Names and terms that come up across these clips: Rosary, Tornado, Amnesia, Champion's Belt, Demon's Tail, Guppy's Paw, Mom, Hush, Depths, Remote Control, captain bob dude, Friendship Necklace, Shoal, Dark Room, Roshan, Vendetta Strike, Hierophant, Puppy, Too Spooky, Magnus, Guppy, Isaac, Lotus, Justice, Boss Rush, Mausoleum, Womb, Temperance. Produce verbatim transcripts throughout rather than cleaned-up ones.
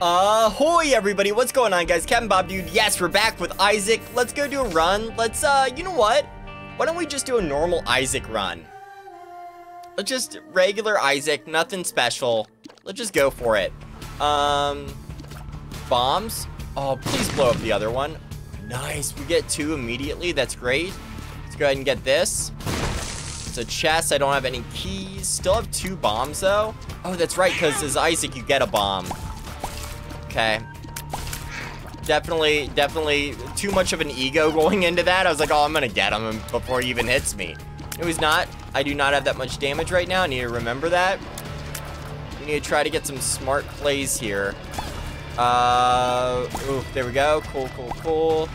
Ahoy everybody, what's going on guys? Captain Bob Dude. Yes, we're back with Isaac. Let's go do a run. Let's uh you know what? Why don't we just do a normal Isaac run? Let's just regular Isaac, nothing special. Let's just go for it. Um bombs. Oh, please blow up the other one. Nice. We get two immediately. That's great. Let's go ahead and get this. It's a chest. I don't have any keys. Still have two bombs though. Oh, that's right, because as Isaac you get a bomb. Okay. Definitely, definitely too much of an ego going into that. I was like, oh, I'm gonna get him before he even hits me. It was not. I do not have that much damage right now. I need to remember that. We need to try to get some smart plays here. Uh, ooh, there we go. Cool, cool, cool.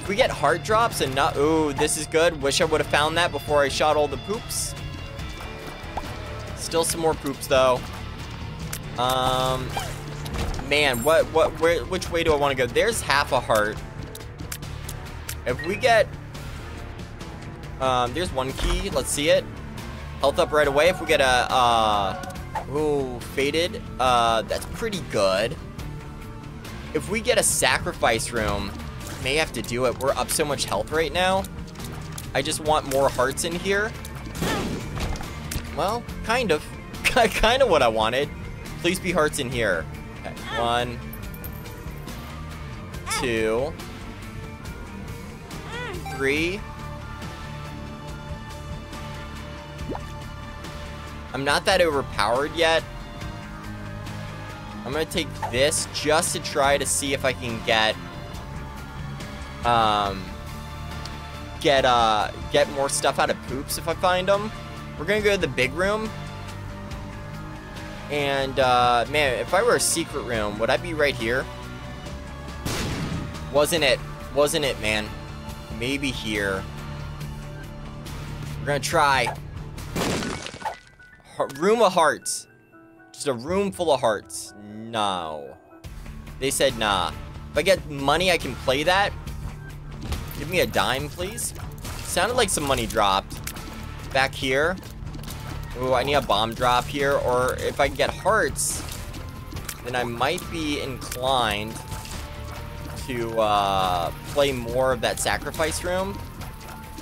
If we get heart drops and not, ooh, this is good. Wish I would have found that before I shot all the poops. Still some more poops though. Um... Man, what, what, where, which way do I want to go? There's half a heart. If we get, um, there's one key. Let's see it. Health up right away. If we get a, uh, ooh, faded. Uh, that's pretty good. If we get a sacrifice room, may have to do it. We're up so much health right now. I just want more hearts in here. Well, kind of, kind of what I wanted. Please be hearts in here. One, two, three. I'm not that overpowered yet. I'm gonna take this just to try to see if I can get, um, get uh, get more stuff out of poops if I find them. We're gonna go to the big room. And, uh, man, if I were a secret room, would I be right here? Wasn't it? Wasn't it, man? Maybe here. We're gonna try. Room of hearts. Just a room full of hearts. No. They said nah. If I get money, I can play that. Give me a dime, please. Sounded like some money dropped. Back here. Ooh, I need a bomb drop here, or if I can get hearts, then I might be inclined to uh, play more of that sacrifice room.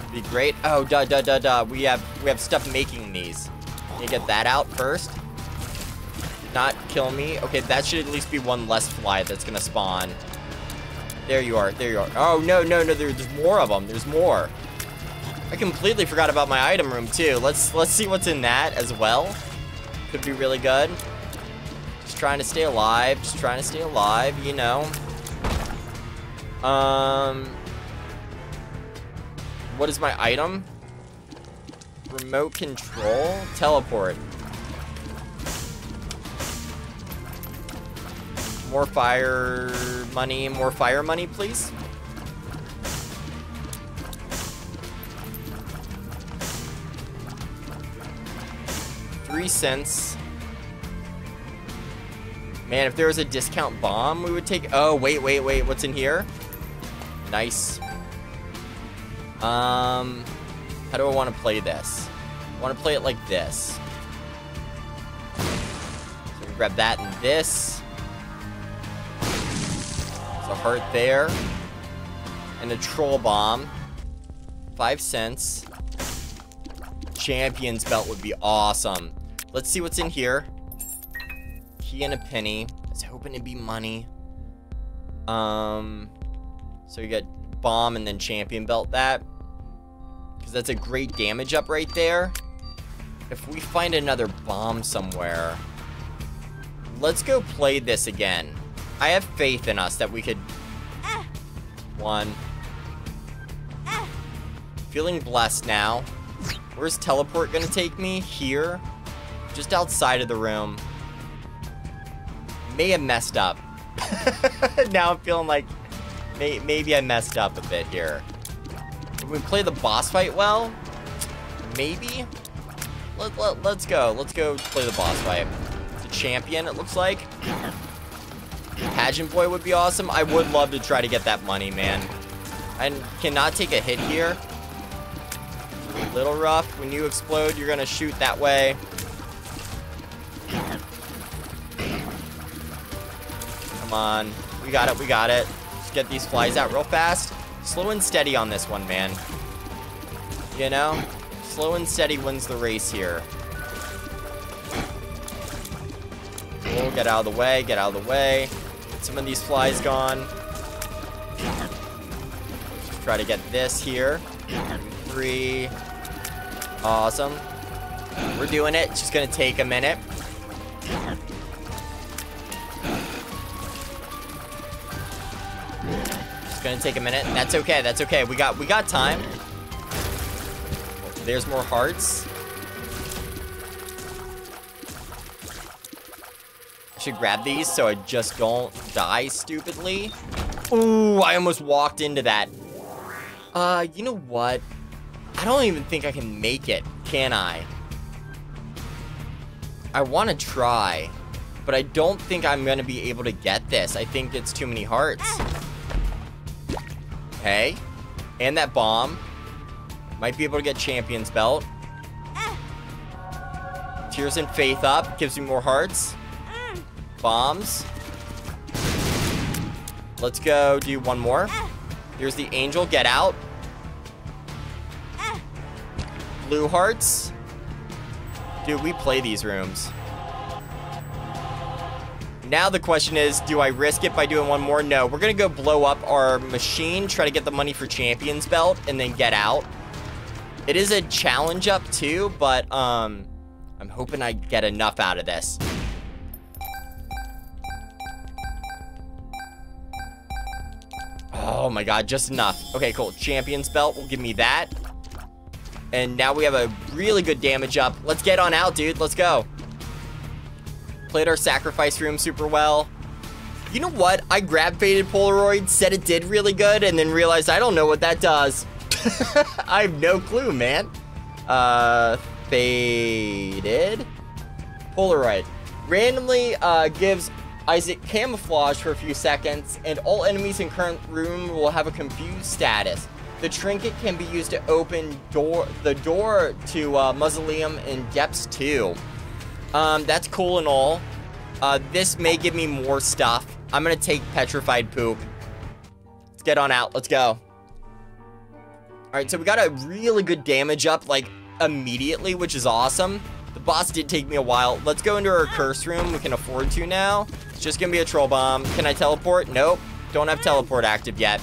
It'd be great. Oh, duh, duh, duh, duh. We have we have stuff making these. Can you get that out first? Did not kill me. Okay, that should at least be one less fly that's gonna spawn. There you are. There you are. Oh no, no, no. There's more of them. There's more. I completely forgot about my item room too. Let's let's see what's in that as well. Could be really good. Just trying to stay alive. Just trying to stay alive, you know. Um, what is my item? Remote control, teleport. More fire money. More fire money, please. Three cents. Man, if there was a discount bomb we would take. Oh wait, wait, wait, what's in here? Nice. Um how do I want to play this? I want to play it like this, so we grab that and this. There's a heart there and a troll bomb. Five cents. Champion's belt would be awesome. Let's see what's in here. Key and a penny. I was hoping it'd be money. Um, so you got bomb and then champion belt that. Because that's a great damage up right there. If we find another bomb somewhere. Let's go play this again. I have faith in us that we could... Ah. One. Ah. Feeling blessed now. Where's teleport gonna take me? Here. Just outside of the room. May have messed up. Now I'm feeling like may maybe I messed up a bit here. If we play the boss fight well, maybe. Let, let, let's go. Let's go play the boss fight. It's a champion, it looks like. Pageant Boy would be awesome. I would love to try to get that money, man. I cannot take a hit here. A little rough. When you explode, you're gonna shoot that way. Come on. We got it. We got it. Just get these flies out real fast. Slow and steady on this one, man. You know? Slow and steady wins the race here. We'll get out of the way. Get out of the way. Get some of these flies gone. Just try to get this here. Three. Awesome. We're doing it. It's just going to take a minute. Just going to take a minute. That's okay. That's okay. We got we got time. There's more hearts. I should grab these so I just don't die stupidly. Ooh, I almost walked into that. Uh, you know what? I don't even think I can make it, can I? I want to try, but I don't think I'm going to be able to get this. I think it's too many hearts. Okay. And that bomb. Might be able to get Champion's Belt. Tears and Faith up. Gives me more hearts. Bombs. Let's go do one more. Here's the Angel. Get out. Blue hearts. Dude, we play these rooms. Now the question is, do I risk it by doing one more? No, we're going to go blow up our machine, try to get the money for Champion's Belt, and then get out. It is a challenge up too, but um, I'm hoping I get enough out of this. Oh my god, just enough. Okay, cool. Champion's Belt will give me that. And now we have a really good damage up. Let's get on out, dude. Let's go. Played our sacrifice room super well. You know what? I grabbed Faded Polaroid, said it did really good, and then realized I don't know what that does. I have no clue, man. Uh, Faded Polaroid. Randomly uh, gives Isaac camouflage for a few seconds, and all enemies in current room will have a confused status. The trinket can be used to open door the door to uh, Mausoleum and Depths too. Um, that's cool and all. Uh, this may give me more stuff. I'm going to take Petrified Poop. Let's get on out. Let's go. All right, so we got a really good damage up, like, immediately, which is awesome. The boss did take me a while. Let's go into our curse room. We can afford to now. It's just going to be a troll bomb. Can I teleport? Nope. Don't have teleport active yet.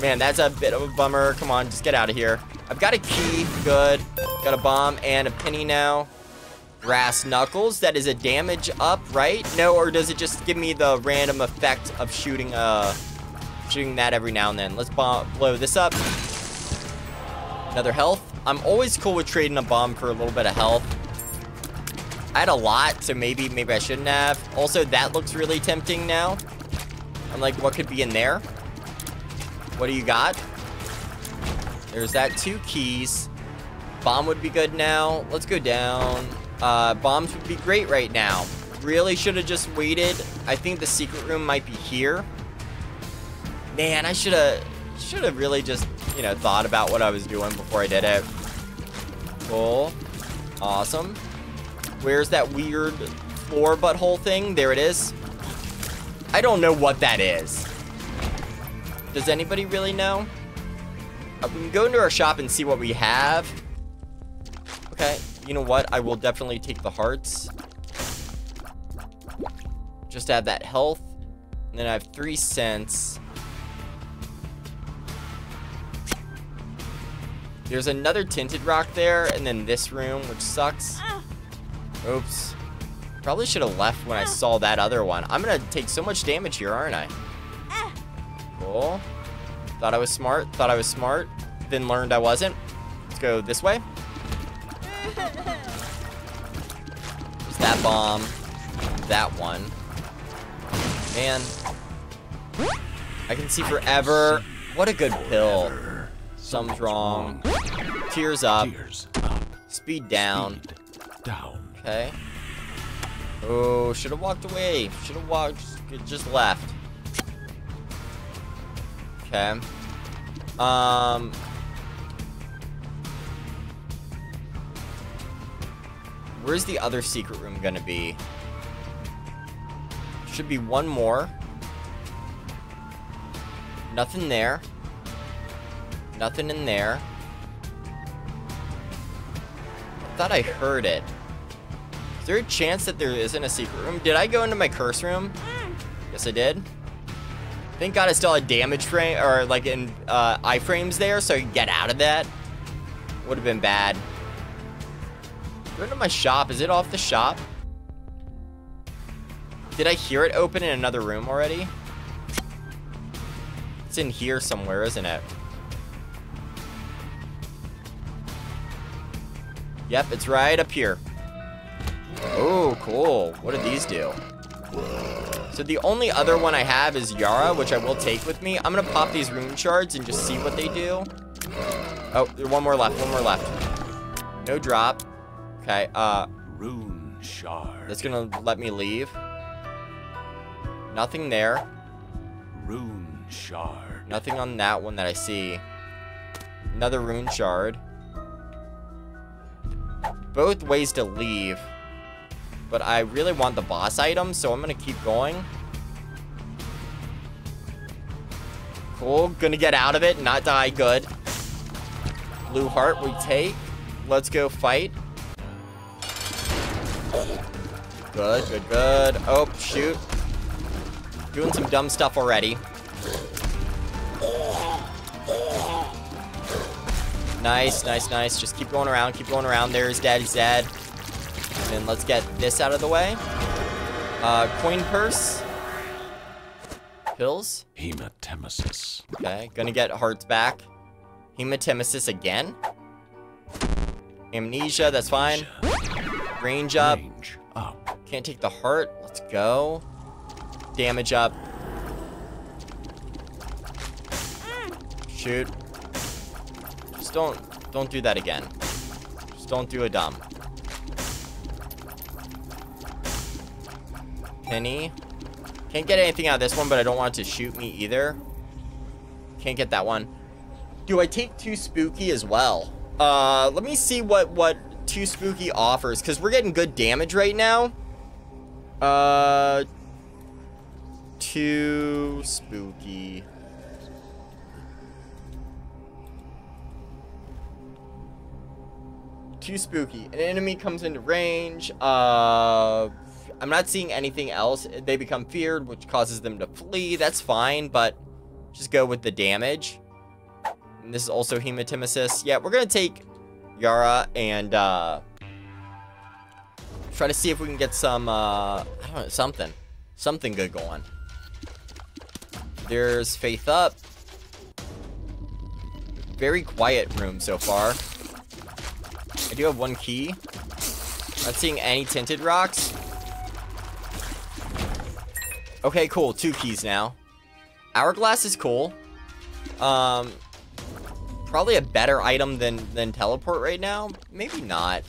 Man, that's a bit of a bummer. Come on, just get out of here. I've got a key. Good. Got a bomb and a penny now. Brass Knuckles. That is a damage up, right? No, or does it just give me the random effect of shooting uh, shooting that every now and then? Let's bomb, blow this up. Another health. I'm always cool with trading a bomb for a little bit of health. I had a lot, so maybe, maybe I shouldn't have. Also, that looks really tempting now. I'm like, what could be in there? What do you got? There's that two keys. Bomb would be good now. Let's go down. Uh, bombs would be great right now. Really should have just waited. I think the secret room might be here. Man, I should have should have really just, you know, thought about what I was doing before I did it. Cool. Awesome. Where's that weird floor butthole thing? There it is. I don't know what that is. Does anybody really know? Uh, we can go into our shop and see what we have. Okay, you know what? I will definitely take the hearts. Just to have that health. And then I have three cents. There's another tinted rock there. And then this room, which sucks. Oops. Probably should have left when I saw that other one. I'm going to take so much damage here, aren't I? Cool. Thought I was smart. Thought I was smart. Then learned I wasn't. Let's go this way. There's that bomb. That one. Man. I Can See Forever. What a good pill. Something's wrong. Tears up. Speed down. Okay. Oh, should have walked away. Should have walked. Just left. Okay. Um. Where's the other secret room gonna be? Should be one more. Nothing there. Nothing in there. I thought I heard it. Is there a chance that there isn't a secret room? Did I go into my curse room? Mm. Yes, I did. Thank God I still had damage frame, or like in uh, iframes there, so I could get out of that. Would have been bad. Go into my shop. Is it off the shop? Did I hear it open in another room already? It's in here somewhere, isn't it? Yep, it's right up here. Oh, cool. What do these do? So the only other one I have is Yara, which I will take with me. I'm going to pop these rune shards and just see what they do. Oh, there's one more left. One more left. No drop. Okay. Uh, rune shard. That's going to let me leave. Nothing there. Rune shard. Nothing on that one that I see. Another rune shard. Both ways to leave. But I really want the boss item, so I'm going to keep going. Cool. Going to get out of it. Not die. Good. Blue heart we take. Let's go fight. Good, good, good. Oh, shoot. Doing some dumb stuff already. Nice, nice, nice. Just keep going around, keep going around. There's Daddy's dad. And then let's get this out of the way. Uh, coin purse. Pills. Hematemesis. Okay, gonna get hearts back. Hematemesis again. Amnesia, that's fine. Range up. Range up. Can't take the heart. Let's go. Damage up. Shoot. Just don't don't do that again. Just don't do a dumb. Penny. Can't get anything out of this one, but I don't want it to shoot me either. Can't get that one. Do I take Too Spooky as well? Uh, let me see what what Too Spooky offers, because we're getting good damage right now. Uh. Too Spooky. Too Spooky. An enemy comes into range. Uh, I'm not seeing anything else. They become feared, which causes them to flee. That's fine, but just go with the damage. And this is also Hematemesis. Yeah, we're going to take Yara and uh, try to see if we can get some, uh, I don't know, something. Something good going. There's Faith up. Very quiet room so far. I do have one key. Not seeing any tinted rocks. Okay, cool. Two keys now. Hourglass is cool. Um, probably a better item than, than Teleport right now. Maybe not.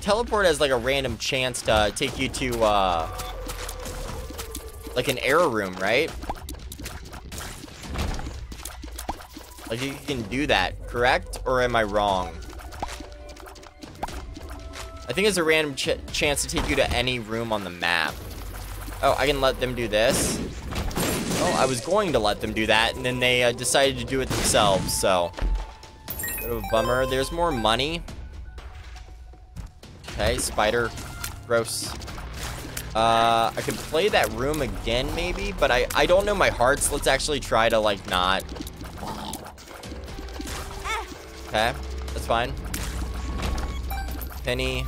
Teleport has like a random chance to take you to, uh... like an error room, right? Like you can do that, correct? Or am I wrong? I think it's a random ch chance to take you to any room on the map. Oh, I can let them do this. Oh, I was going to let them do that, and then they uh, decided to do it themselves, so. Bit of a bummer. There's more money. Okay, spider. Gross. Uh, I could play that room again, maybe, but I, I don't know my hearts. Let's actually try to, like, not. Okay, that's fine. Penny.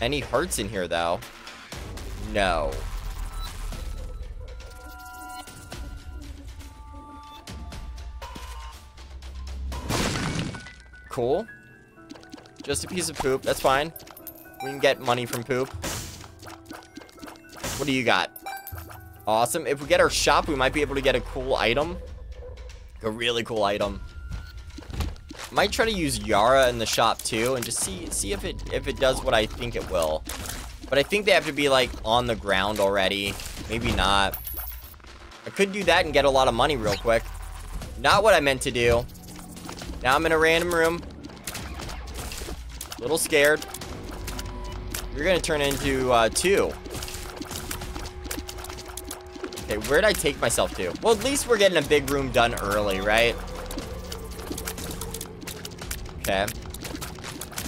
Any hearts in here, though? No. Cool. Just a piece of poop. That's fine. We can get money from poop. What do you got? Awesome. If we get our shop, we might be able to get a cool item. A really cool item. Might try to use Yara in the shop too, and just see see if it if it does what I think it will. But I think they have to be like on the ground already. Maybe not. I could do that and get a lot of money real quick. Not what I meant to do. Now I'm in a random room. A little scared. You're gonna turn into uh, two. Okay, where'd I take myself to? Well, at least we're getting a big room done early, right? Okay.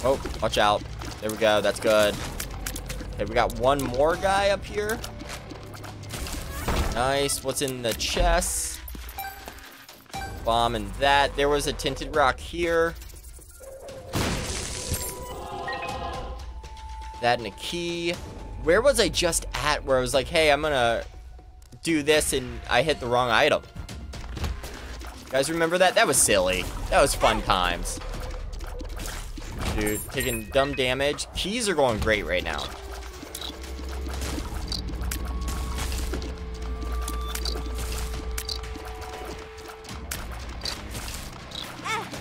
Oh, watch out. There we go. That's good. Okay, we got one more guy up here. Nice. What's in the chest? Bomb and that. There was a tinted rock here. That and a key. Where was I just at where I was like, hey, I'm gonna do this, and I hit the wrong item? You guys remember that? That was silly. That was fun times. Dude, taking dumb damage. Keys are going great right now.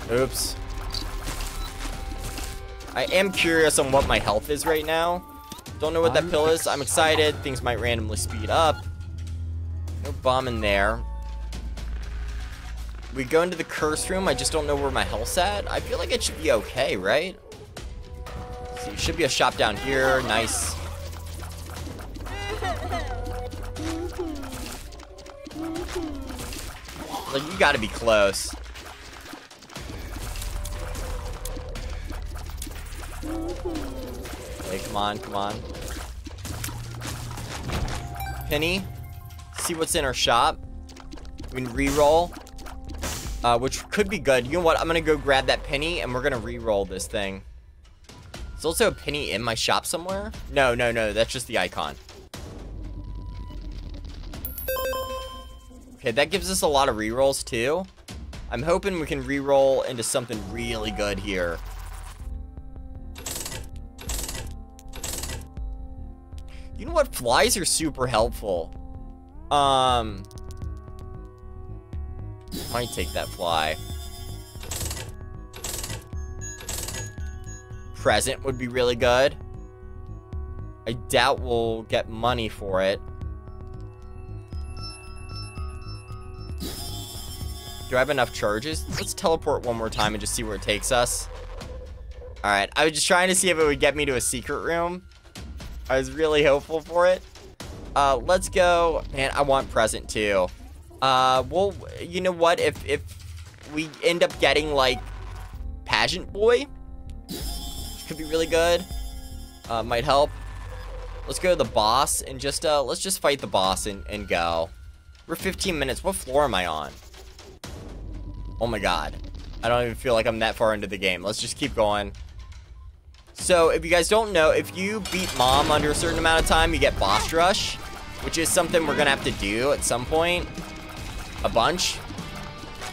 Oops. I am curious on what my health is right now. Don't know what that pill is. I'm excited. Things might randomly speed up. No bomb in there. We go into the curse room. I just don't know where my health's at. I feel like it should be okay, right? So there should be a shop down here. Nice. Like, you gotta be close. Hey, come on, come on. Penny. See what's in our shop. We can re-roll, uh, which could be good. You know what? I'm gonna go grab that penny, and we're gonna re-roll this thing. There's also a penny in my shop somewhere. No, no, no. That's just the icon. Okay, that gives us a lot of re-rolls too. I'm hoping we can re-roll into something really good here. You know what? Flies are super helpful. Um, might take that fly. Present would be really good. I doubt we'll get money for it. Do I have enough charges? Let's teleport one more time and just see where it takes us. Alright, I was just trying to see if it would get me to a secret room. I was really hopeful for it. Uh, let's go. Man, I want present too. Uh, well, you know what? If, if we end up getting, like, Pageant Boy, could be really good. Uh, might help. Let's go to the boss and just, uh, let's just fight the boss and, and go. We're fifteen minutes. What floor am I on? Oh my god. I don't even feel like I'm that far into the game. Let's just keep going. So, if you guys don't know, if you beat Mom under a certain amount of time, you get Boss Rush, which is something we're going to have to do at some point. A bunch.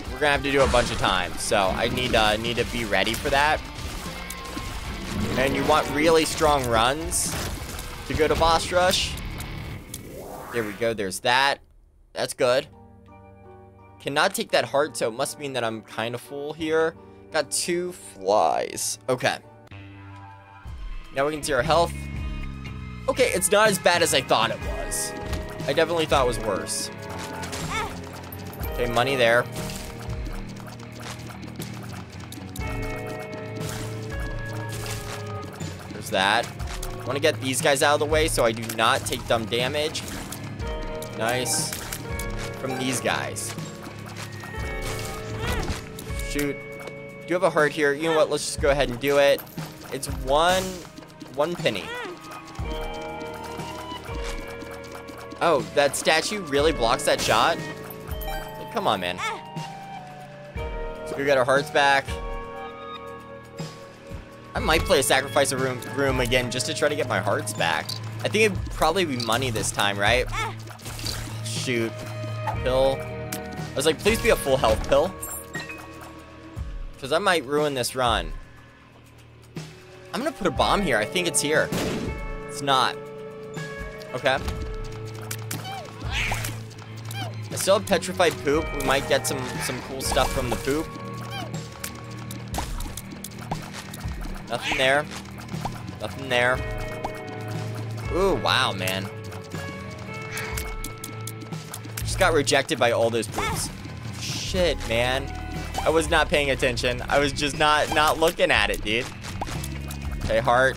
We're going to have to do a bunch of times, so I need, uh, need to be ready for that. And you want really strong runs to go to Boss Rush. There we go, there's that. That's good. Cannot take that heart, so it must mean that I'm kind of full here. Got two flies. Okay. Now we can see our health. Okay, it's not as bad as I thought it was. I definitely thought it was worse. Okay, money there. There's that. I want to get these guys out of the way so I do not take dumb damage. Nice. From these guys. Shoot. Do you have a heart here? You know what? Let's just go ahead and do it. It's one... One penny. Oh, that statue really blocks that shot? Like, come on, man. So we got our hearts back. I might play a sacrifice of room, room again just to try to get my hearts back. I think it'd probably be money this time, right? Shoot. Pill. I was like, please be a full health pill. Because I might ruin this run. I'm gonna put a bomb here. I think it's here. It's not. Okay. I still have Petrified Poop. We might get some, some cool stuff from the poop. Nothing there. Nothing there. Ooh, wow, man. Just got rejected by all those poops. Shit, man. I was not paying attention. I was just not, not looking at it, dude. Okay, heart.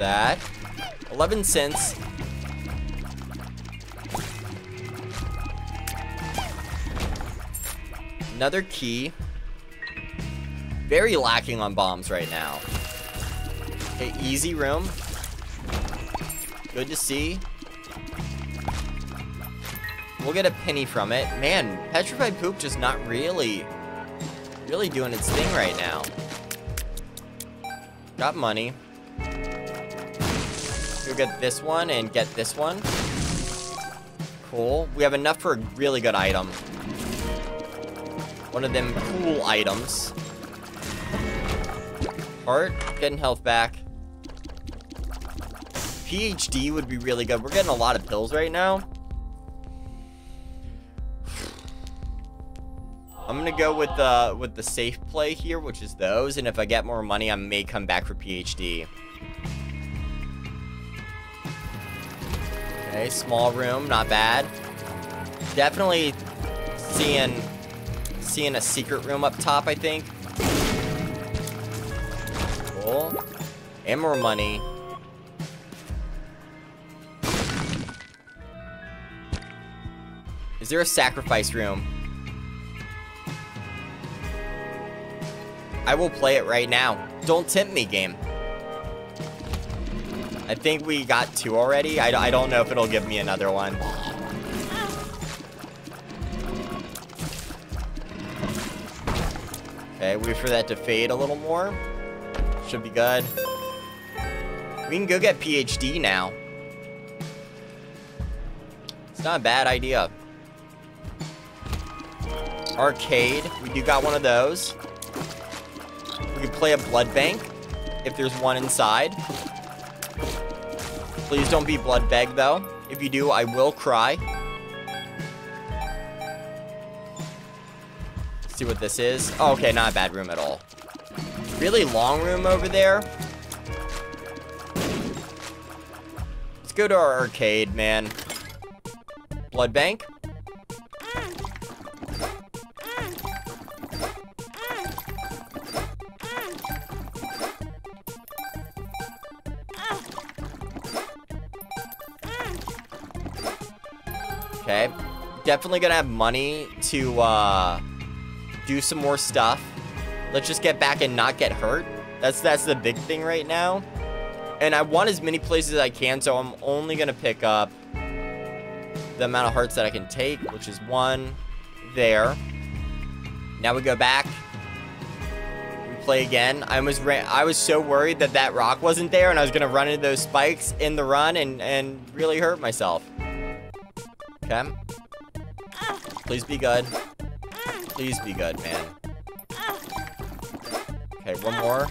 that. eleven cents. Another key. Very lacking on bombs right now. Okay, easy room. Good to see. We'll get a penny from it. Man, Petrified Poop just not really, really doing its thing right now. Got money. We'll get this one and get this one. Cool. We have enough for a really good item. One of them cool items. Heart, getting health back. P H D would be really good. We're getting a lot of pills right now. I'm gonna go with the with the safe play here, which is those, and if I get more money, I may come back for P H D. Okay, small room, not bad. Definitely seeing seeing a secret room up top, I think. Cool. And more money. Is there a sacrifice room? I will play it right now. Don't tempt me, game. I think we got two already. I, I don't know if it'll give me another one. Okay, wait for that to fade a little more. Should be good. We can go get P H D now. It's not a bad idea. Arcade. We do got one of those. We could play a blood bank if there's one inside. Please don't be blood bag though. If you do, I will cry. Let's see what this is. Oh, okay, not a bad room at all. Really long room over there. Let's go to our arcade, man. Blood bank. Okay. Definitely gonna have money to uh, do some more stuff. Let's just get back and not get hurt. That's that's the big thing right now. And I want as many places as I can, so I'm only gonna pick up the amount of hearts that I can take, which is one there. Now we go back. We play again. I was ran I was so worried that that rock wasn't there, and I was gonna run into those spikes in the run and and really hurt myself. Okay. Please be good. Please be good, man. Okay, one more.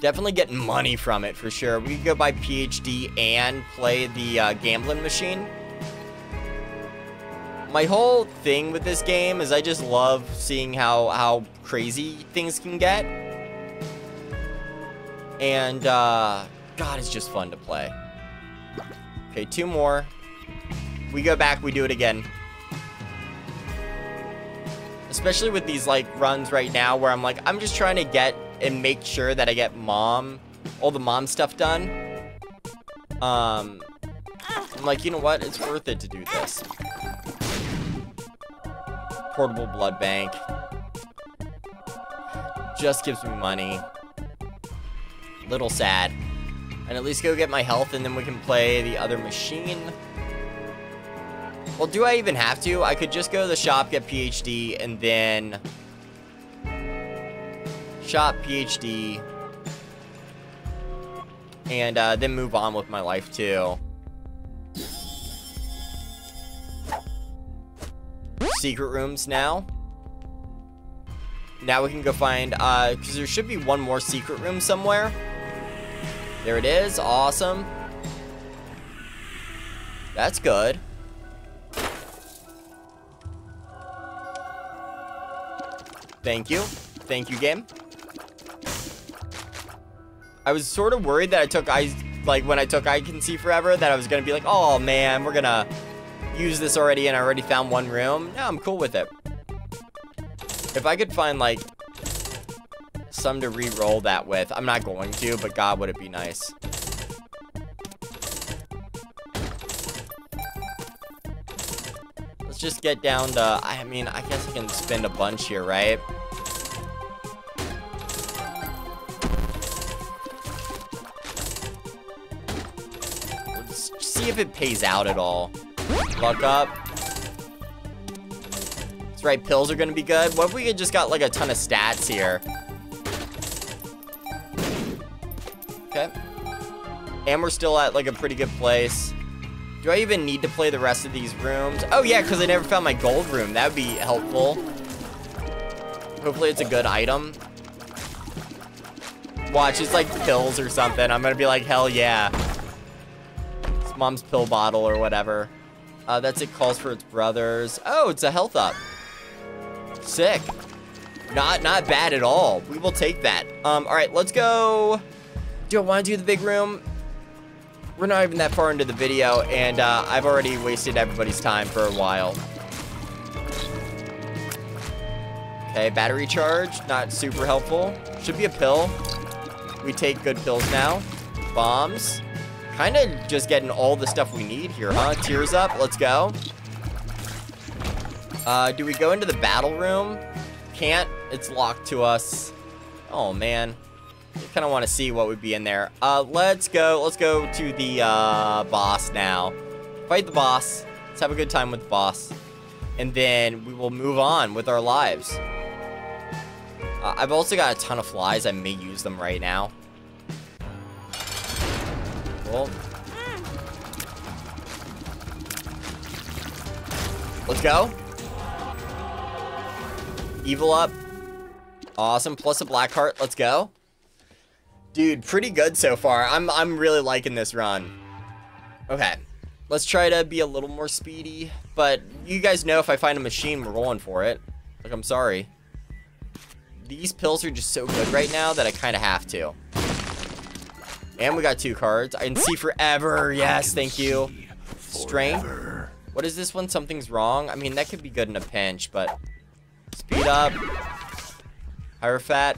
Definitely getting money from it for sure. We could go buy P H D and play the uh, gambling machine. My whole thing with this game is I just love seeing how, how crazy things can get. And, uh, God, it's just fun to play. Okay, two more. We go back, we do it again. Especially with these, like, runs right now where I'm like, I'm just trying to get and make sure that I get mom, all the mom stuff done. Um, I'm like, you know what? It's worth it to do this. Portable Blood Bank. Just gives me money. Little sad. And at least go get my health, and then we can play the other machine. Well, do I even have to? I could just go to the shop, get P H D, and then... shop, P H D. And uh, then move on with my life, too. Secret rooms now. Now we can go find... Uh, because there should be one more secret room somewhere. There it is. Awesome. That's good. Thank you. Thank you, game. I was sort of worried that I took I like when I took I Can See Forever that I was gonna be like, oh man, we're gonna use this already and I already found one room. No, I'm cool with it. If I could find like some to re-roll that with. I'm not going to, but God, would it be nice. Let's just get down to, I mean, I guess I can spend a bunch here, right? Let's see if it pays out at all. Luck up. That's right, pills are gonna be good. What if we just got like a ton of stats here? Okay. And we're still at like a pretty good place. Do I even need to play the rest of these rooms? Oh yeah, because I never found my gold room. That would be helpful. Hopefully it's a good item. Watch, it's like pills or something. I'm gonna be like, hell yeah. It's Mom's pill bottle or whatever. Uh, that's it, calls for its brothers. Oh, it's a health up. Sick. Not not bad at all. We will take that. Um, all right, let's go. Do I want to do the big room? We're not even that far into the video, and uh, I've already wasted everybody's time for a while. Okay, battery charge, not super helpful. Should be a pill. We take good pills now. Bombs. Kind of just getting all the stuff we need here, huh? Tears up, let's go. Uh, do we go into the battle room? Can't, it's locked to us. Oh man. Kind of want to see what would be in there. Uh, let's go. Let's go to the uh, boss now. Fight the boss. Let's have a good time with the boss. And then we will move on with our lives. Uh, I've also got a ton of flies. I may use them right now. Cool. Let's go. Evil up. Awesome. Plus a black heart. Let's go. Dude, pretty good so far. I'm I'm really liking this run. Okay. Let's try to be a little more speedy. But you guys know if I find a machine, we're rolling for it. Like, I'm sorry. These pills are just so good right now that I kind of have to. And we got two cards. I can see forever. Yes, thank you. Strength. What is this one? Something's wrong. I mean, that could be good in a pinch, but... Speed up. Hierophant.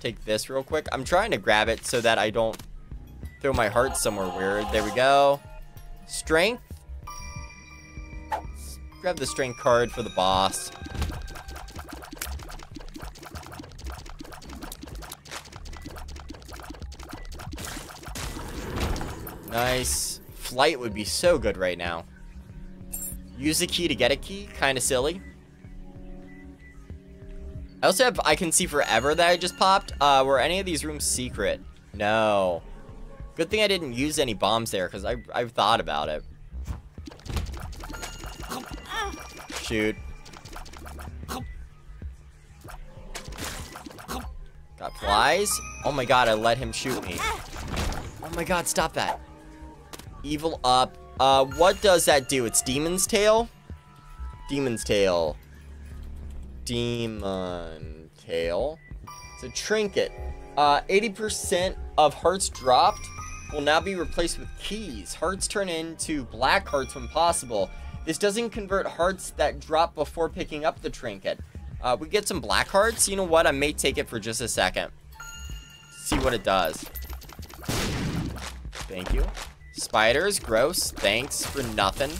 Take this real quick. I'm trying to grab it so that I don't throw my heart somewhere weird. There we go. Strength. Let's grab the strength card for the boss. Nice. Flight would be so good right now. Use a key to get a key. Kind of silly. I also have I Can See Forever that I just popped. Uh, were any of these rooms secret? No. Good thing I didn't use any bombs there, because I, I've thought about it. Shoot. Got flies. Oh my god, I let him shoot me. Oh my god, stop that. Evil up. Uh, what does that do? It's Demon's Tail? Demon's Tail. Demon Tail. It's a trinket. Uh, eighty percent of hearts dropped will now be replaced with keys. Hearts turn into black hearts when possible. This doesn't convert hearts that drop before picking up the trinket. Uh, we get some black hearts. You know what? I may take it for just a second. See what it does. Thank you. Spiders. Gross. Thanks for nothing.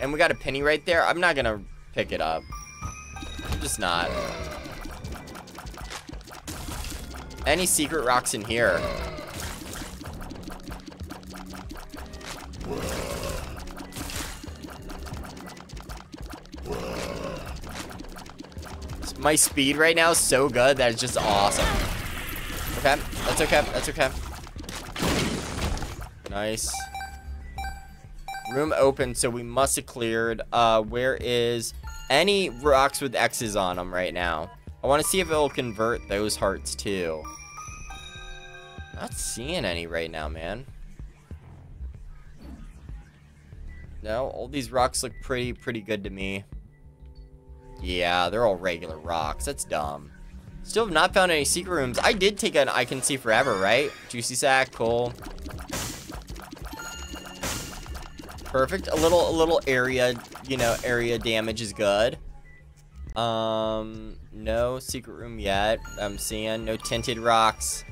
And we got a penny right there. I'm not going to pick it up. Just not. Any secret rocks in here? My speed right now is so good that it's just awesome. Okay, that's okay, that's okay. Nice. Room open, so we must have cleared. Uh, where is... Any rocks with X's on them right now. I want to see if it'll convert those hearts too. Not seeing any right now, man. No, all these rocks look pretty, pretty good to me. Yeah, they're all regular rocks. That's dumb. Still have not found any secret rooms. I did take an I Can See Forever, right? Juicy sack, cool. Perfect. A little, a little area, you know, area damage is good. Um, no secret room yet. I'm seeing no tinted rocks.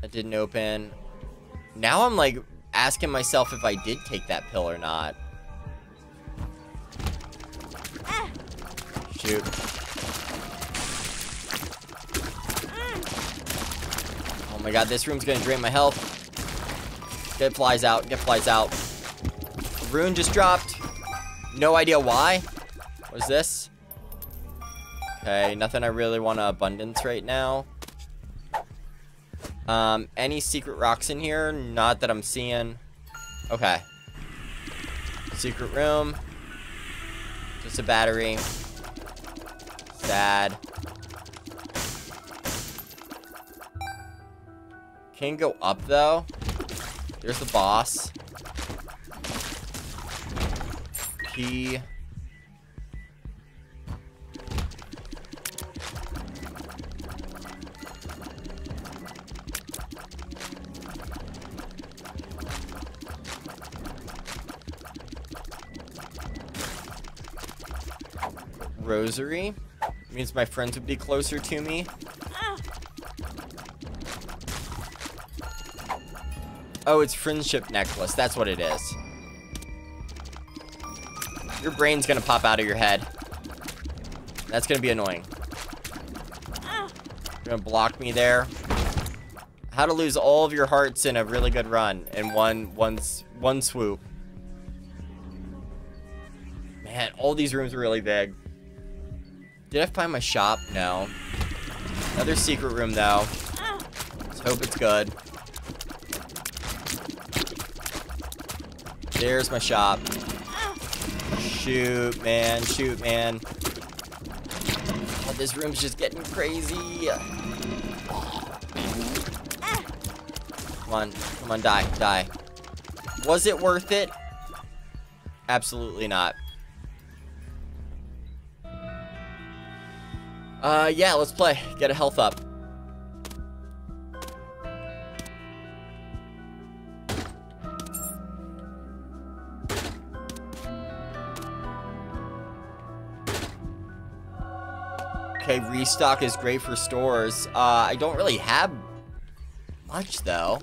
That didn't open. Now I'm like asking myself if I did take that pill or not. Shoot. Oh my god, this room's gonna drain my health. Get flies out, get flies out. Rune just dropped. No idea why. What is this? Okay, nothing I really want to abundance right now. Um, any secret rocks in here? Not that I'm seeing. Okay. Secret room. Just a battery. Sad. Can't go up though. There's the boss. He... Rosary. Means my friends would be closer to me. Oh, it's friendship necklace. That's what it is. Your brain's gonna pop out of your head. That's gonna be annoying. You're gonna block me there. How to lose all of your hearts in a really good run in one one one swoop. Man, all these rooms are really big. Did I find my shop? No. Another secret room though. Let's hope it's good. There's my shop. Shoot, man. Shoot, man. Oh, this room's just getting crazy. Come on. Come on, die. Die. Was it worth it? Absolutely not. Uh, yeah, let's play. Get a health up. Okay, restock is great for stores. Uh, I don't really have much, though.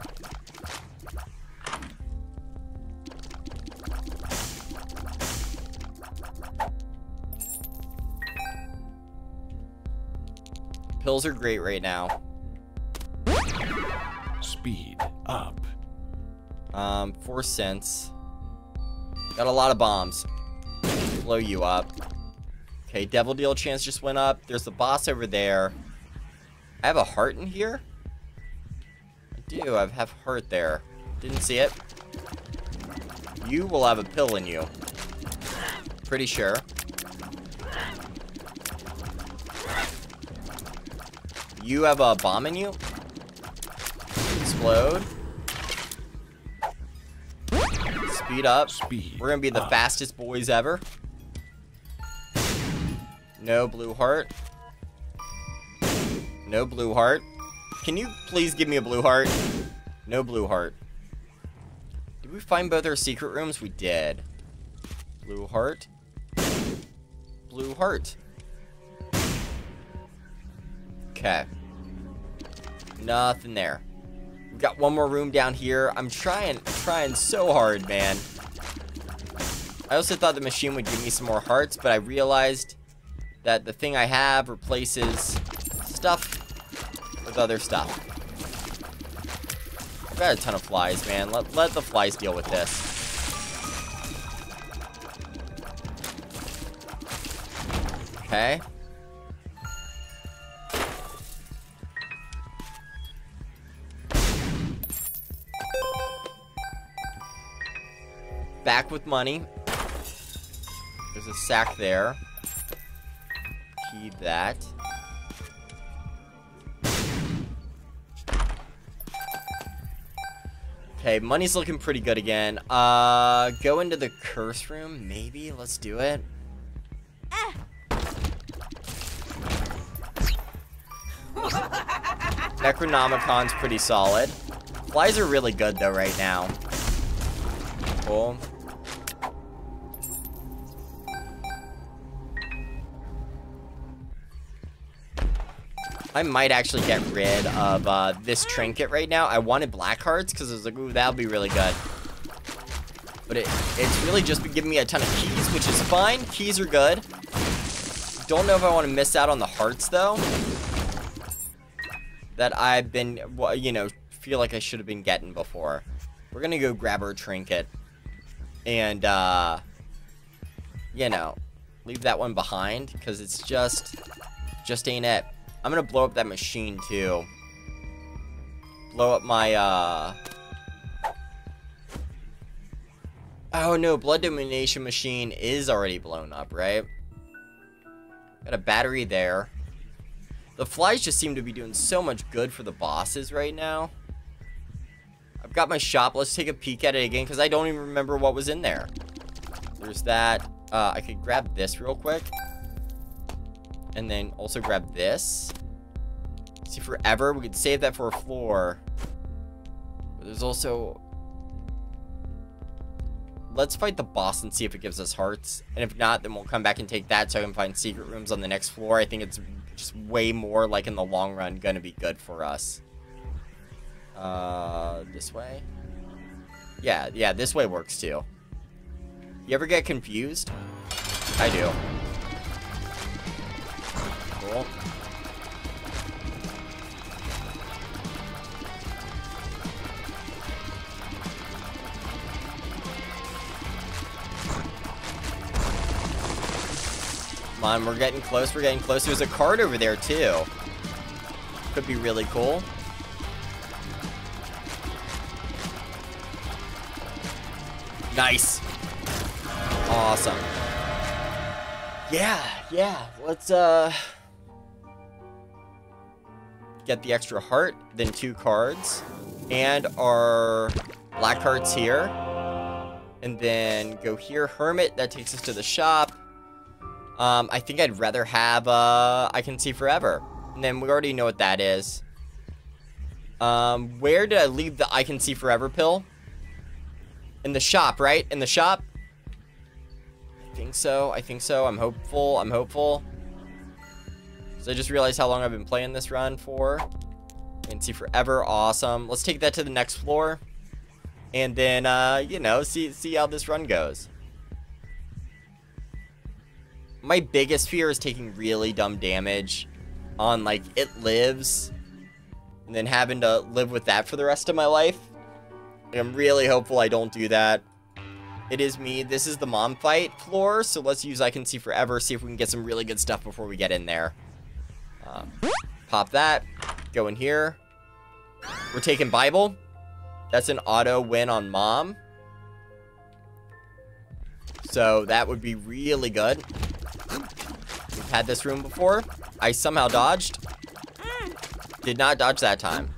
Pills are great right now. Speed up. Um, four cents. Got a lot of bombs. Blow you up. Okay, Devil Deal chance just went up. There's the boss over there. I have a heart in here? I do, I have heart there. Didn't see it. You will have a pill in you. Pretty sure. You have a bomb in you? Explode. Speed up. Speed We're gonna be the up. fastest boys ever. No blue heart. No blue heart. Can you please give me a blue heart? No blue heart. Did we find both our secret rooms? We did. Blue heart. Blue heart. Okay. Nothing there. We've got one more room down here. I'm trying, trying so hard, man. I also thought the machine would give me some more hearts, but I realized that the thing I have replaces stuff with other stuff. I've got a ton of flies, man. Let, let the flies deal with this. Okay. Back with money. There's a sack there. That. Okay, money's looking pretty good again. Uh, go into the curse room, maybe? Let's do it. Ah. Necronomicon's pretty solid. Flies are really good though right now. Cool. I might actually get rid of uh, this trinket right now. I wanted black hearts because I was like, ooh, that'll be really good. But it, it's really just been giving me a ton of keys, which is fine. Keys are good. Don't know if I want to miss out on the hearts, though. That I've been, you know, feel like I should have been getting before. We're going to go grab our trinket. And, uh, you know, leave that one behind. Because it's just, just ain't it. I'm going to blow up that machine, too. Blow up my, uh... oh, no. Blood domination machine is already blown up, right? Got a battery there. The flies just seem to be doing so much good for the bosses right now. I've got my shop. Let's take a peek at it again because I don't even remember what was in there. There's that. Uh, I could grab this real quick. And then also grab this. See, forever. We could save that for a floor. But there's also... let's fight the boss and see if it gives us hearts. And if not, then we'll come back and take that so I can find secret rooms on the next floor. I think it's just way more, like, in the long run, going to be good for us. Uh, this way? Yeah, yeah, this way works, too. You ever get confused? I do. Cool. On. We're getting close. We're getting close. There's a card over there, too. Could be really cool. Nice. Awesome. Yeah, yeah. Let's, uh... get the extra heart, then two cards. And our black hearts here. And then go here. Hermit. That takes us to the shop. Um, I think I'd rather have, uh, I Can See Forever. And then we already know what that is. Um, where did I leave the I Can See Forever pill? In the shop, right? In the shop? I think so. I think so. I'm hopeful. I'm hopeful. So I just realized how long I've been playing this run for. I Can See Forever. Awesome. Let's take that to the next floor. And then, uh, you know, see, see how this run goes. My biggest fear is taking really dumb damage on, like, It Lives. And then having to live with that for the rest of my life. I'm really hopeful I don't do that. It is me. This is the mom fight floor. So let's use I Can See Forever. See if we can get some really good stuff before we get in there. Um, pop that. Go in here. We're taking Bible. That's an auto win on Mom. So that would be really good. We've had this room before. I somehow dodged. Did not dodge that time.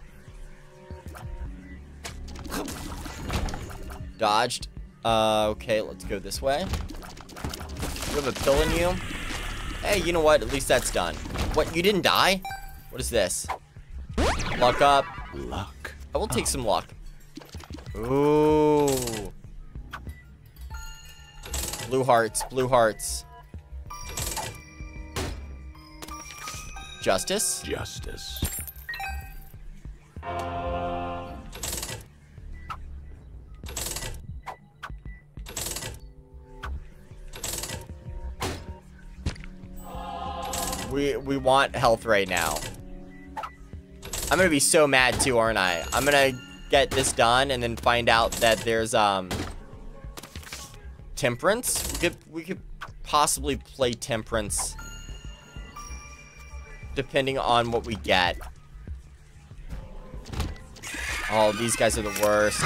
Dodged. Uh, okay, let's go this way. You have a pill in you. Hey, you know what? At least that's done. What? You didn't die? What is this? Luck up. Luck. I will take oh. some luck. Ooh. Blue hearts. Blue hearts. Justice? Justice. We we want health right now. I'm gonna be so mad too, aren't I? I'm gonna get this done and then find out that there's um Temperance. We could we could possibly play Temperance. Depending on what we get. Oh, these guys are the worst.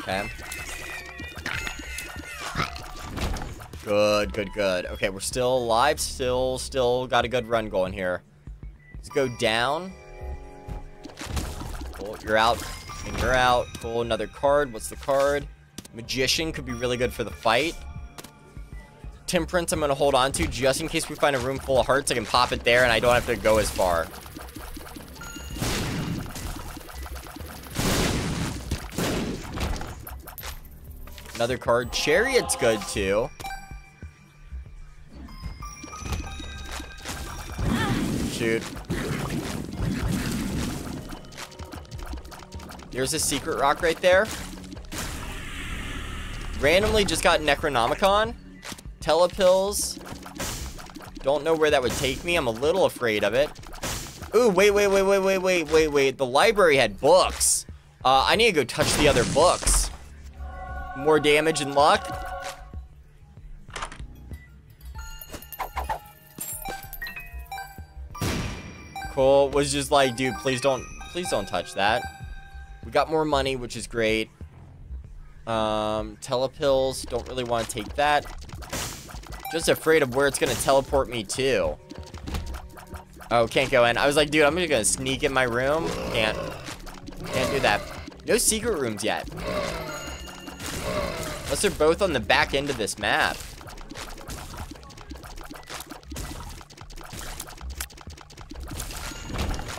Okay. Good, good, good. Okay, we're still alive. Still, still got a good run going here. Let's go down. Cool, you're out. And you're out. Cool, another card. What's the card? Magician could be really good for the fight. Temperance I'm going to hold on to just in case we find a room full of hearts. I can pop it there and I don't have to go as far. Another card. Chariot's good too. shoot. There's a secret rock right there. Randomly just got Necronomicon. Telepills. Don't know where that would take me. I'm a little afraid of it. Ooh, wait, wait, wait, wait, wait, wait, wait, wait. The library had books. Uh, I need to go touch the other books. More damage and luck. Cool. Was just like, dude, please don't, please don't touch that. We got more money, which is great. Um, telepills. Don't really want to take that. Just afraid of where it's going to teleport me to. Oh, can't go in. I was like, dude, I'm just going to sneak in my room. Can't. Can't do that. No secret rooms yet. Unless they're both on the back end of this map.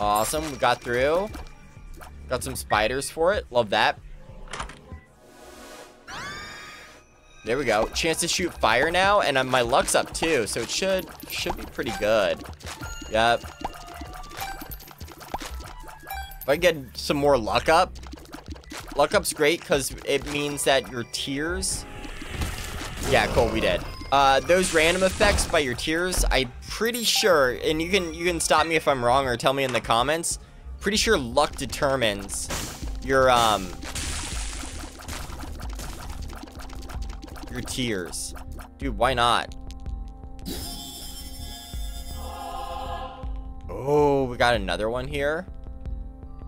Awesome. We got through. Got some spiders for it. Love that. There we go. Chance to shoot fire now, and my luck's up too, so it should should be pretty good. Yep. If I get some more luck up, luck up's great because it means that your tears. Yeah, cool. We did. Uh, those random effects by your tears. I'm pretty sure, and you can you can stop me if I'm wrong or tell me in the comments. Pretty sure luck determines your um. Your tears. Dude, why not? Oh, we got another one here.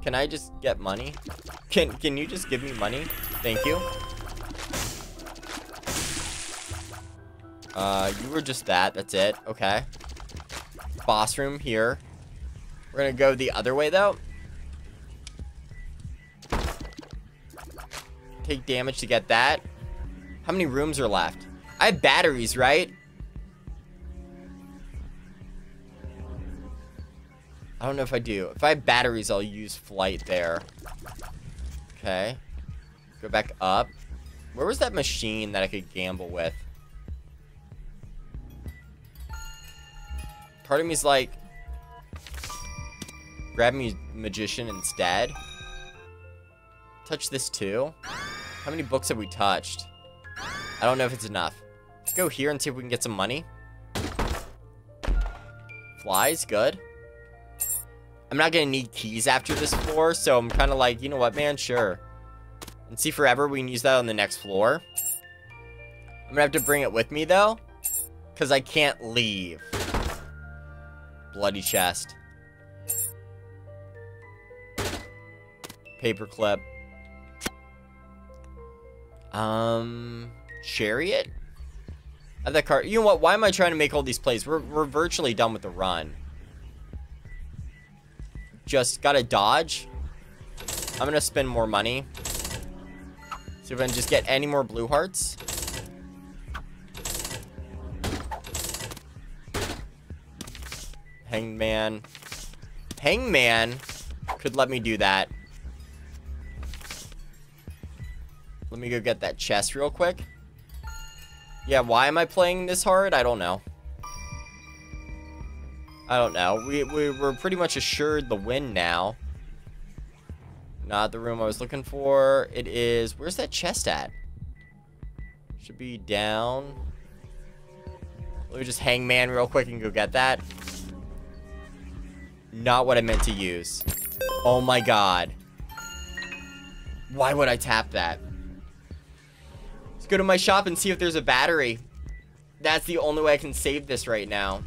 Can I just get money? Can can you just give me money? Thank you. Uh, you were just that. That's it. Okay. Boss room here. We're gonna go the other way, though. Take damage to get that. How many rooms are left? I have batteries, right? I don't know if I do. If I have batteries, I'll use flight there. Okay. Go back up. Where was that machine that I could gamble with? Part of me's like... grab me Magician instead. Touch this too. How many books have we touched? I don't know if it's enough. Let's go here and see if we can get some money. Flies, good. I'm not gonna need keys after this floor, so I'm kind of like, you know what, man, sure. And see forever, we can use that on the next floor. I'm gonna have to bring it with me though, because I can't leave. Bloody chest. Paperclip. Um... Chariot? I have that card. You know what? Why am I trying to make all these plays? We're, we're virtually done with the run. Just gotta dodge. I'm gonna spend more money. See if I can just get any more blue hearts. Hangman. Hangman could let me do that. Let me go get that chest real quick. Yeah, why am I playing this hard? I don't know. I don't know. We, we, we're pretty much assured the win now. Not the room I was looking for. It is... where's that chest at? Should be down. Let me just Hangman real quick and go get that. Not what I meant to use. Oh my god. Why would I tap that? Go to my shop and see if there's a battery. That's the only way I can save this right now.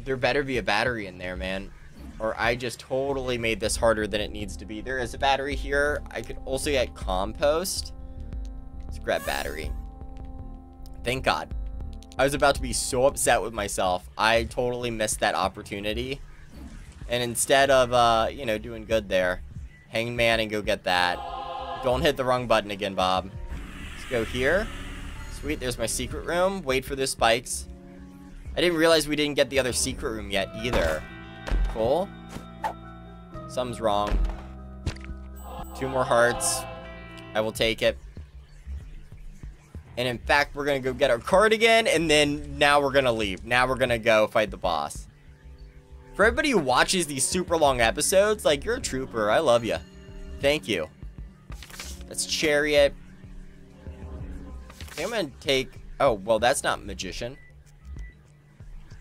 There better be a battery in there, man. Or I just totally made this harder than it needs to be. There is a battery here. I could also get compost. Let's grab battery. Thank God. I was about to be so upset with myself. I totally missed that opportunity. And instead of, uh, you know, doing good there, Hangman and go get that. Don't hit the wrong button again, Bob. Let's go here. Sweet, there's my secret room. Wait for the spikes. I didn't realize we didn't get the other secret room yet either. Cool. Something's wrong. Two more hearts. I will take it. And in fact, we're going to go get our card again. And then now we're going to leave. Now we're going to go fight the boss. For everybody who watches these super long episodes, like, you're a trooper. I love you. Thank you. That's Chariot. I think I'm going to take... Oh, well, that's not Magician.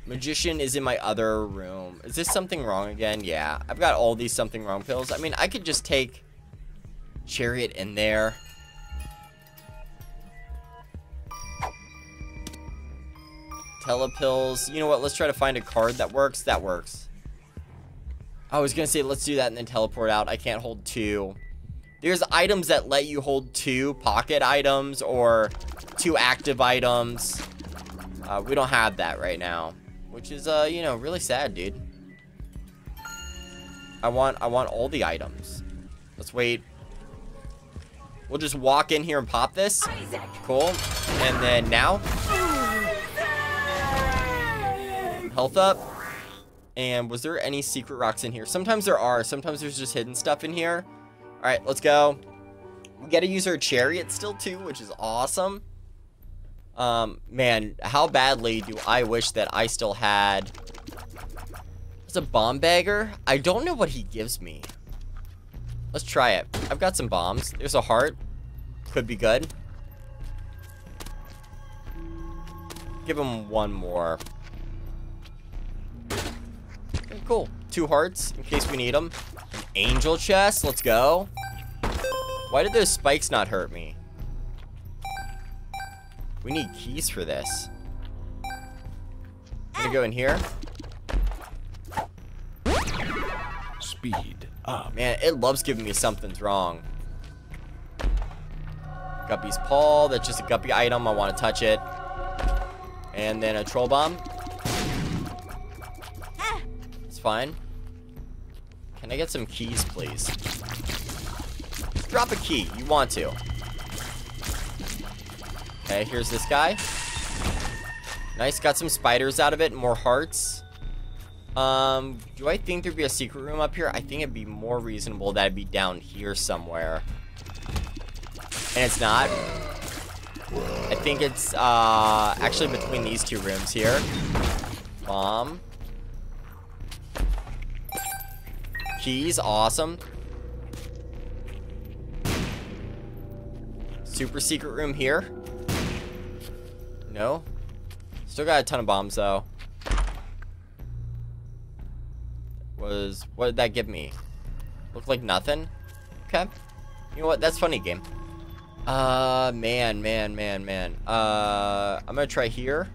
Magician is in my other room. Is this something wrong again? Yeah. I've got all these something wrong pills. I mean, I could just take Chariot in there. Telepills. You know what? Let's try to find a card that works. That works. I was going to say, let's do that and then teleport out. I can't hold two. There's items that let you hold two pocket items or two active items. Uh, we don't have that right now. Which is, uh, you know, really sad, dude. I want, I want all the items. Let's wait. We'll just walk in here and pop this. Isaac. Cool. And then now. Isaac. Health up. And was there any secret rocks in here? Sometimes there are. Sometimes there's just hidden stuff in here. All right, let's go. We got to use our Chariot still, too, which is awesome. Um, man, how badly do I wish that I still had... It's a bomb bagger. I don't know what he gives me. Let's try it. I've got some bombs. There's a heart. Could be good. Give him one more. Okay, cool. Two hearts in case we need them. Angel chest. Let's go. Why did those spikes not hurt me? We need keys for this. I'm gonna go in here. Speed up. Man, it loves giving me something's wrong. Guppy's paw. That's just a guppy item. I want to touch it. And then a troll bomb. It's fine. Can I get some keys, please? Drop a key. You want to. Okay, here's this guy. Nice. Got some spiders out of it. More hearts. Um, do I think there'd be a secret room up here? I think it'd be more reasonable that it'd be down here somewhere. And it's not. I think it's, uh, actually between these two rooms here. Bomb. Keys, awesome. Super secret room here. No. Still got a ton of bombs though. Was what did that give me? Looked like nothing. Okay. You know what? That's funny, game. Uh, man, man, man, man. Uh, I'm gonna try here.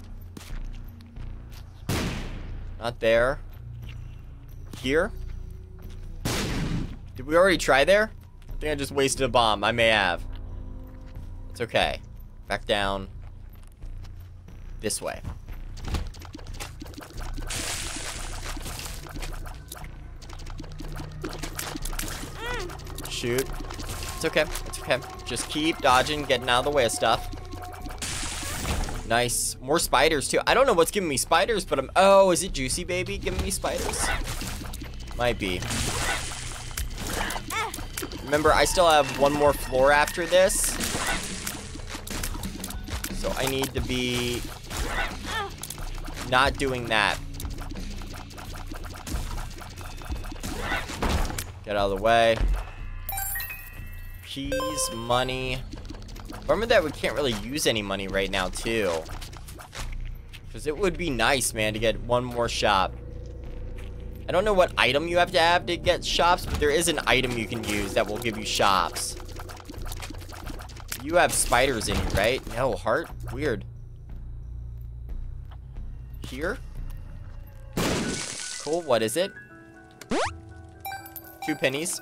Not there. Here. Did we already try there? I think I just wasted a bomb. I may have. It's okay. Back down. This way. Shoot. It's okay. It's okay. Just keep dodging, getting out of the way of stuff. Nice. More spiders, too. I don't know what's giving me spiders, but I'm... Oh, is it Juicy Baby giving me spiders? Might be. Remember, I still have one more floor after this. So I need to be not doing that. Get out of the way. Keys, money. Remember that we can't really use any money right now, too. Because it would be nice, man, to get one more shop. I don't know what item you have to have to get shops, but there is an item you can use that will give you shops. You have spiders in you, right? No, heart? Weird. Here? Cool, what is it? Two pennies.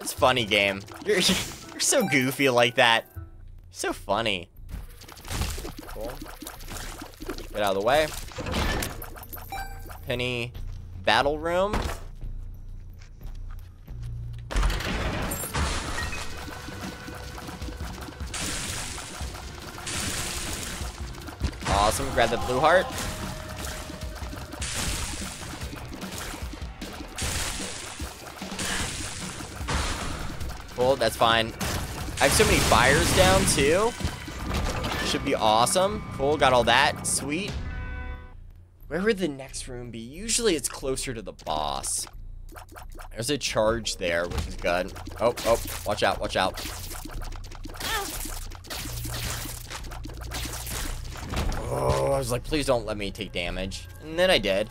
It's funny, game. You're, you're so goofy like that. So funny. Cool. Get out of the way. Penny... Battle room. Awesome. Grab the blue heart. Cool. That's fine. I have so many fires down too. should be awesome. Cool, got all that. Sweet. Where would the next room be? Usually it's closer to the boss. There's a charge there, which is good. Oh, oh, watch out, watch out. Oh, I was like, please don't let me take damage. And then I did.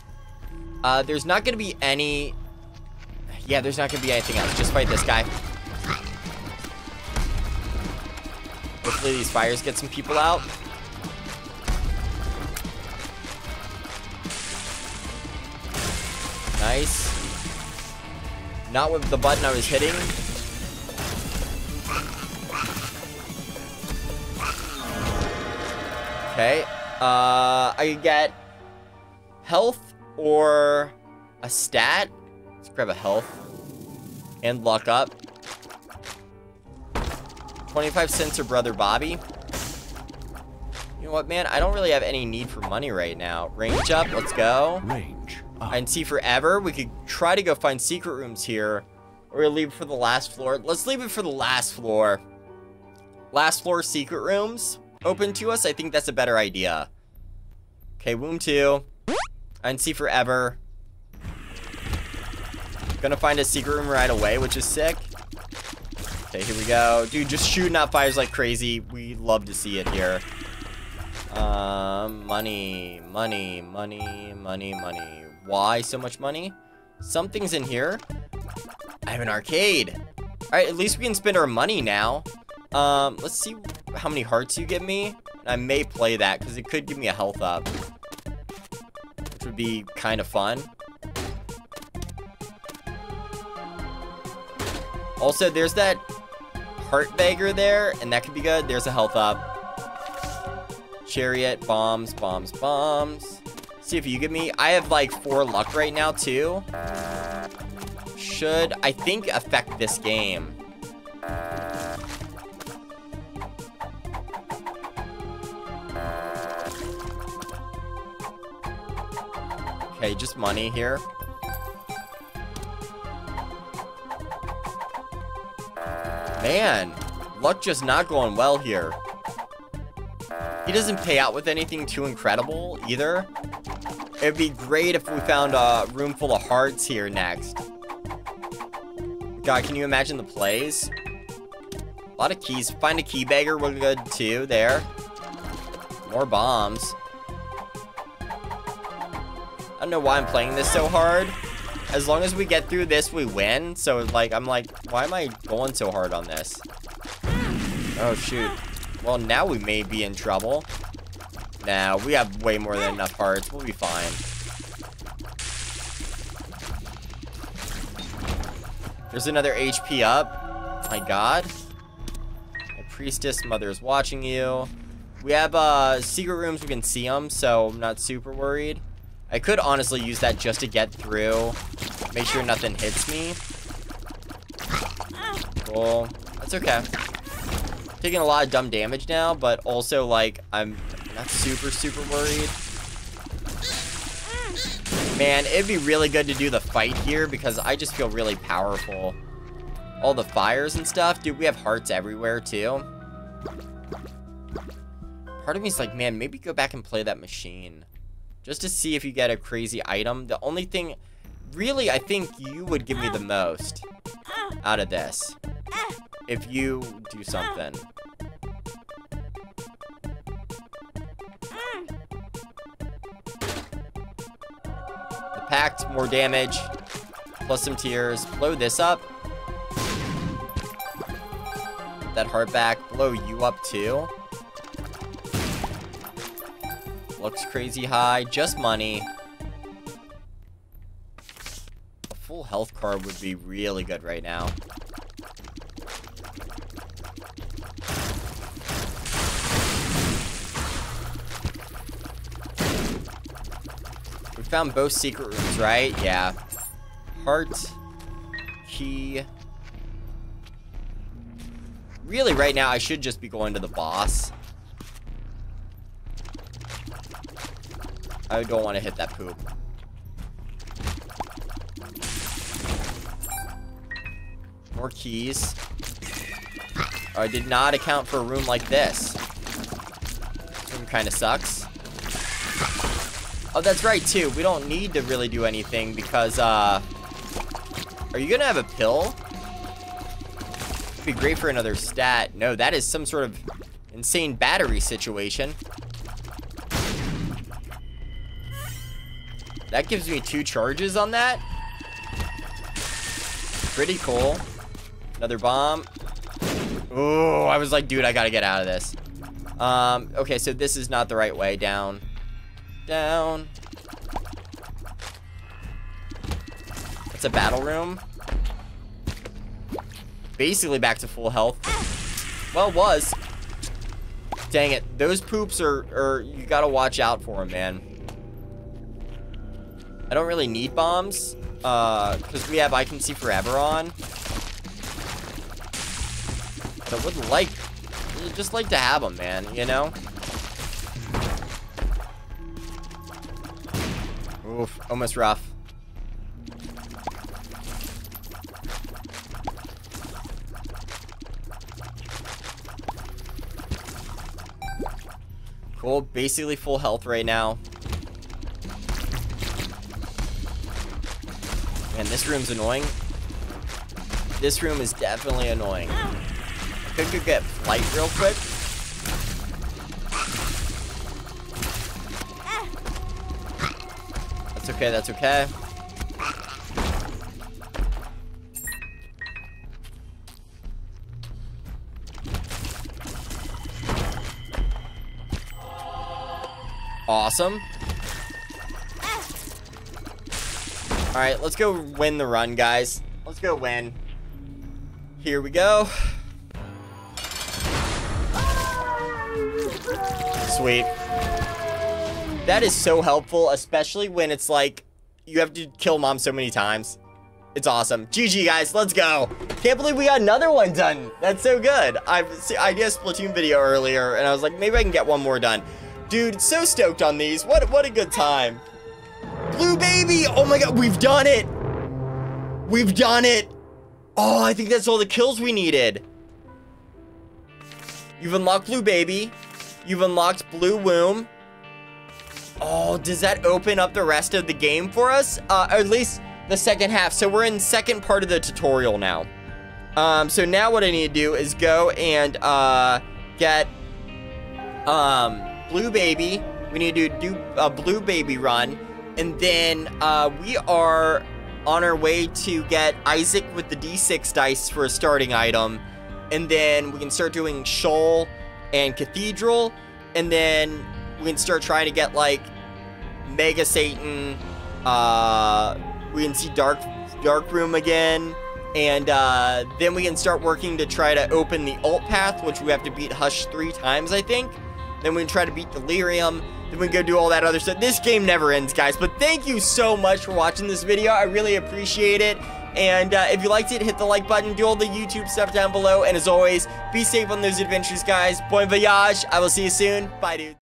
Uh, there's not going to be any... Yeah, there's not going to be anything else. Just fight this guy. Hopefully these fires get some people out. Nice. Not with the button I was hitting. Okay. Uh, I could get health or a stat. Let's grab a health and luck up. twenty-five cents or Brother Bobby. You know what, man? I don't really have any need for money right now. Range up. Let's go. Range up. I Can See Forever. We could try to go find secret rooms here. Or we'll leave it for the last floor. Let's leave it for the last floor. Last floor secret rooms open to us. I think that's a better idea. Okay, Womb two. I Can See Forever. Gonna find a secret room right away, which is sick. Okay, here we go. Dude, just shooting out fires like crazy. We love to see it here. Um, money, money, money, money, money. Why so much money? Something's in here. I have an arcade. Alright, at least we can spend our money now. Um, let's see how many hearts you give me. I may play that, because it could give me a health up. Which would be kind of fun. Also, there's that heart bagger there, and that could be good. There's a health up. Chariot, bombs, bombs, bombs. See if you give me... I have, like, four luck right now, too. Should, I think, affect this game. Okay, just money here. Man, luck just not going well here. He doesn't pay out with anything too incredible either. It'd be great if we found a room full of hearts here next. God, can you imagine the plays? A lot of keys. Find a key bagger, we're good too there. More bombs. I don't know why I'm playing this so hard. As long as we get through this, we win. So, like, I'm like, why am I going so hard on this? Oh, shoot. Well, now we may be in trouble. Nah, we have way more than enough hearts. We'll be fine. There's another H P up. My god. A priestess mother is watching you. We have uh, secret rooms. We can see them, so I'm not super worried. I could honestly use that just to get through. Make sure nothing hits me. Cool. That's okay. Taking a lot of dumb damage now, but also, like, I'm not super, super worried. Man, it'd be really good to do the fight here because I just feel really powerful. All the fires and stuff. Dude, we have hearts everywhere, too. Part of me's like, man, maybe go back and play that machine. Just to see if you get a crazy item. The only thing, really, I think you would give me the most out of this. If you do something. The pact, more damage. Plus some tears. Blow this up. That heart back. Blow you up too. Looks crazy high. Just money. A full health card would be really good right now. We found both secret rooms, right? Yeah. Heart. Key. Really, right now, I should just be going to the boss. I don't want to hit that poop. More keys. Oh, I did not account for a room like this. kind of sucks. Oh, that's right, too. We don't need to really do anything because, uh... are you gonna have a pill? It'd be great for another stat. No, that is some sort of insane battery situation. That gives me two charges on that. Pretty cool. Another bomb. Oh, I was like, dude, I gotta get out of this. Um, okay, so this is not the right way. Down. Down. It's a battle room. Basically back to full health. Well, was. Dang it. Those poops are, are... you gotta watch out for them, man. I don't really need bombs, uh, because we have I Can See Forever on. But I would like... just like to have them, man, you know? Oof, almost rough. Cool, basically full health right now. Man, this room's annoying. This room is definitely annoying. I could go get flight real quick. That's okay, that's okay. Awesome. All right, let's go win the run, guys. Let's go win. Here we go. Sweet. That is so helpful, especially when it's like you have to kill Mom so many times. It's awesome. G G, guys. Let's go. Can't believe we got another one done. That's so good. I, I did a Splatoon video earlier, and I was like, maybe I can get one more done. Dude, so stoked on these. What, what a good time. Blue Baby! Oh my god, we've done it! We've done it! Oh, I think that's all the kills we needed. You've unlocked Blue Baby. You've unlocked Blue Womb. Oh, does that open up the rest of the game for us? Uh, or at least the second half. So we're in second part of the tutorial now. Um, so now what I need to do is go and uh, get um, Blue Baby. We need to do a Blue Baby run. And then uh, we are on our way to get Isaac with the D six dice for a starting item. And then we can start doing Shoal and Cathedral. And then we can start trying to get, like, Mega Satan. Uh, we can see Dark, Dark Room again. And uh, then we can start working to try to open the Alt Path, which we have to beat Hush three times, I think. Then we can try to beat Delirium. Then we go do all that other stuff. This game never ends, guys. But thank you so much for watching this video. I really appreciate it. And uh, if you liked it, hit the like button. Do all the YouTube stuff down below. And as always, be safe on those adventures, guys. Bon voyage. I will see you soon. Bye, dudes.